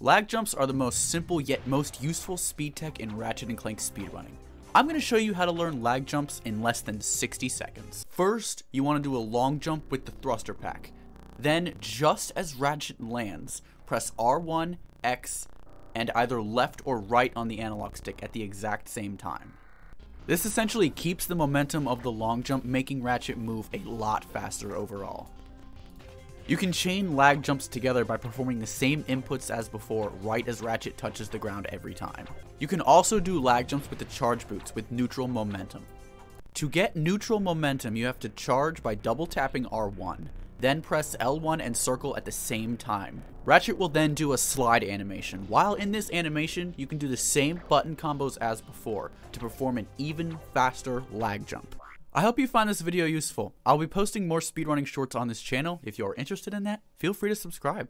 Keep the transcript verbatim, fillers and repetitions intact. Lag jumps are the most simple yet most useful speed tech in Ratchet and Clank speedrunning. I'm going to show you how to learn lag jumps in less than sixty seconds. First, you want to do a long jump with the thruster pack. Then, just as Ratchet lands, press R one, X, and either left or right on the analog stick at the exact same time. This essentially keeps the momentum of the long jump, making Ratchet move a lot faster overall. You can chain lag jumps together by performing the same inputs as before right as Ratchet touches the ground every time. You can also do lag jumps with the charge boots with neutral momentum. To get neutral momentum, you have to charge by double tapping R one, then press L one and circle at the same time. Ratchet will then do a slide animation. While in this animation, you can do the same button combos as before to perform an even faster lag jump. I hope you find this video useful. I'll be posting more speedrunning shorts on this channel. If you're interested in that, feel free to subscribe.